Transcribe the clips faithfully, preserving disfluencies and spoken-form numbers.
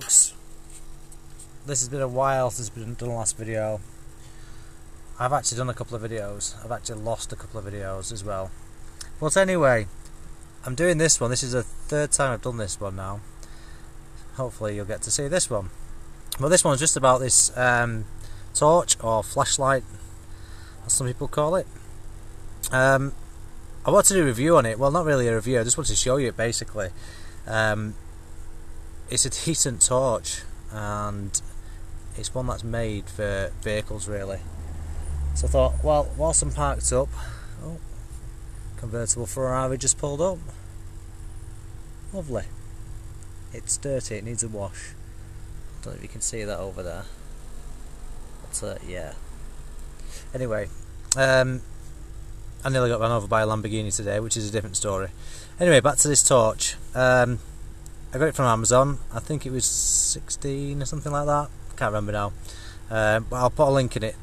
folks, this has been a while since I've done the last video. I've actually done a couple of videos, I've actually lost a couple of videos as well. But anyway, I'm doing this one. This is the third time I've done this one now. Hopefully you'll get to see this one. Well, this one's just about this um, torch or flashlight, as some people call it. Um, I want to do a review on it. Well, not really a review, I just want to show you it basically. Um, It's a decent torch, and it's one that's made for vehicles really. So I thought, well, whilst I'm parked up, oh, convertible Ferrari just pulled up. Lovely. It's dirty, it needs a wash. I don't know if you can see that over there. But uh, yeah. Anyway, um, I nearly got run over by a Lamborghini today, which is a different story. Anyway, back to this torch. Um, I got it from Amazon. I think it was sixteen or something like that. Can't remember now. Uh, but I'll put a link in it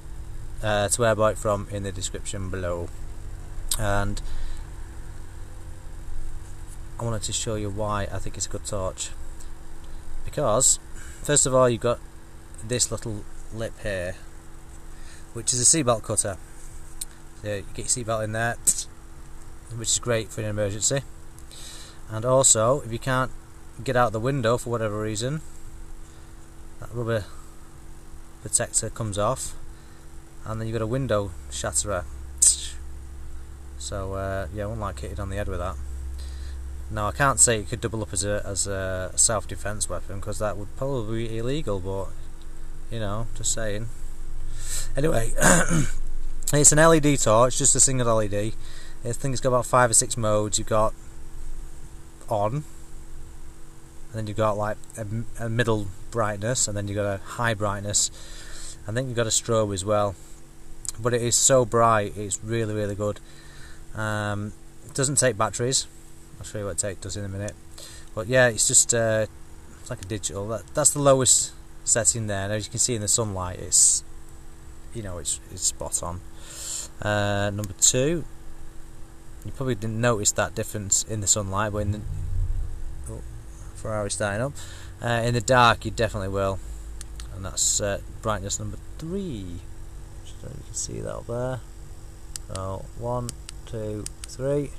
uh, to where I bought it from in the description below. And I wanted to show you why I think it's a good torch. Because, first of all, you've got this little lip here, which is a seatbelt cutter. So you get your seatbelt in there, which is great for an emergency. And also, if you can't get out the window for whatever reason, that rubber protector comes off, and then you've got a window shatterer. So uh, yeah, I wouldn't like hitting on the head with that. Now I can't say it could double up as a, as a self-defense weapon, because that would probably be illegal, but you know, just saying. Anyway, it's an L E D torch, just a single L E D. I think it's got about five or six modes. You've got on, and then you've got like a, a middle brightness, and then you've got a high brightness. I think you've got a strobe as well, but it is so bright, it's really really good. Um, it doesn't take batteries. I'll show you what it does in a minute. But yeah, it's just uh, it's like a digital. That, that's the lowest setting there, and as you can see in the sunlight, it's you know it's it's spot on. Uh, number two, you probably didn't notice that difference in the sunlight, but in the Ferrari starting up. Uh, in the dark you definitely will, and that's uh, brightness number three. Just so you can see that up there. So one, two, three,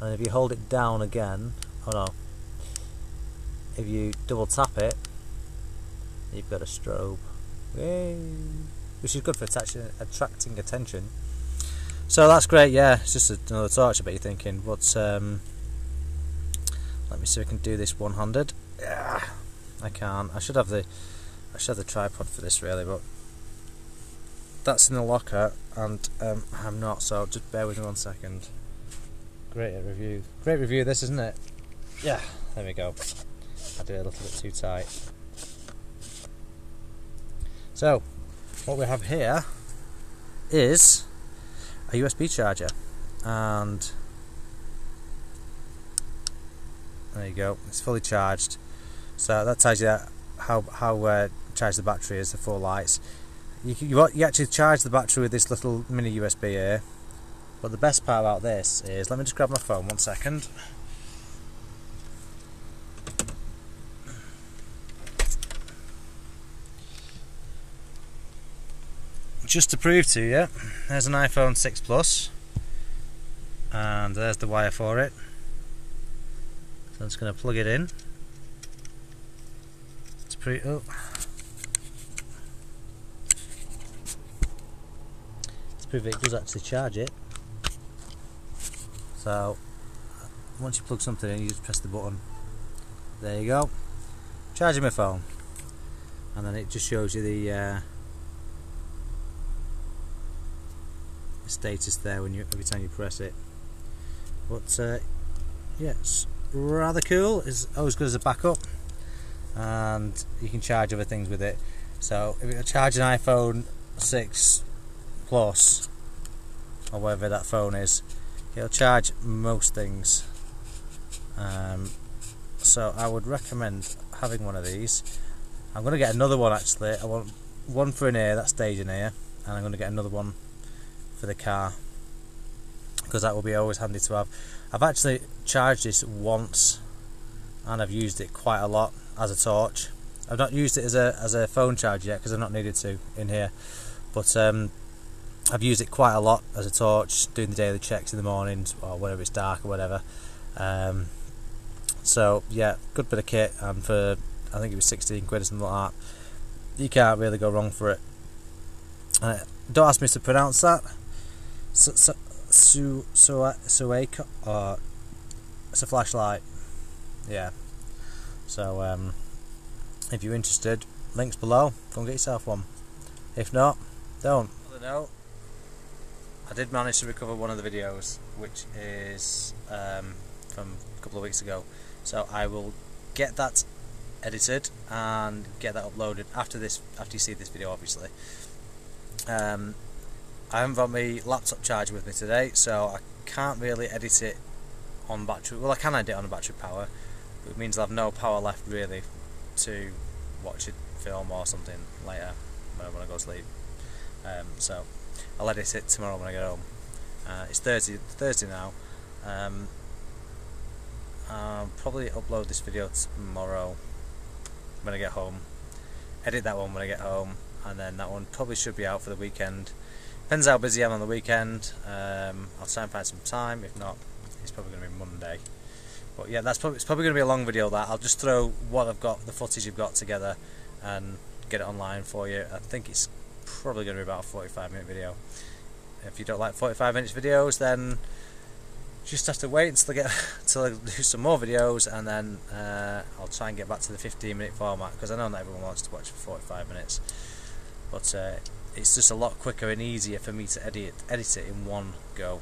and if you hold it down again, oh no, if you double tap it, you've got a strobe. Yay. Which is good for attracting attention. So that's great, yeah. It's just another torch, I bet you're thinking, but um, let me see if I can do this one-handed. Yeah, I can't. I should have the I should have the tripod for this really, but that's in the locker, and um, I'm not. So just bear with me one second. Great review. Great review. This, isn't it? Yeah. There we go. I did it a little bit too tight. So what we have here is a U S B charger, and there you go, it's fully charged. So that tells you how how uh, charged the battery is, the four lights. You, you, you actually charge the battery with this little mini U S B here. But the best part about this is, let me just grab my phone one second. Just to prove to you, there's an iPhone six Plus, and there's the wire for it. So I'm just going to plug it in. It's pretty. Oh. Let's prove it does actually charge it. So once you plug something in, you just press the button. There you go. Charging my phone, and then it just shows you the uh, status there when you every time you press it. But uh, yes. Yeah, rather cool. It's always good as a backup, and you can charge other things with it. So if you charge an iPhone six Plus or whatever that phone is, it'll charge most things. Um, so I would recommend having one of these. I'm going to get another one actually. I want one for in here, that stays in here, and I'm going to get another one for the car, because that will be always handy to have. I've actually charged this once, and I've used it quite a lot as a torch, I've not used it as a as a phone charger yet because I've not needed to in here, but um, I've used it quite a lot as a torch, doing the daily checks in the mornings or whenever it's dark or whatever. Um, so yeah, good bit of kit, and for I think it was sixteen quid or something like that. You can't really go wrong for it. Uh, don't ask me to pronounce that. So, so, so, so, so, or it's a flashlight. Yeah. So um, if you're interested, links below. Go and get yourself one. If not, don't. On the note, I did manage to recover one of the videos, which is um, from a couple of weeks ago. So I will get that edited and get that uploaded after this, after you see this video, obviously. Um, I haven't got my laptop charger with me today, so I can't really edit it on battery. Well, I can edit it on battery power, but it means I'll have no power left really to watch a film or something later when I, when I go to sleep. Um, so I'll edit it tomorrow when I get home. Uh, it's Thursday now. Um, I'll probably upload this video tomorrow when I get home. Edit that one when I get home, and then that one probably should be out for the weekend. Depends how busy I am on the weekend. Um, I'll try and find some time. If not, it's probably going to be Monday. But yeah, that's probably, it's probably going to be a long video. That I'll just throw what I've got, the footage I've got together, and get it online for you. I think it's probably going to be about a forty-five minute video. If you don't like forty-five minutes videos, then just have to wait until I get till I do some more videos, and then uh, I'll try and get back to the fifteen minute format, because I know not everyone wants to watch for forty-five minutes. But uh, it's just a lot quicker and easier for me to edit, edit it in one go.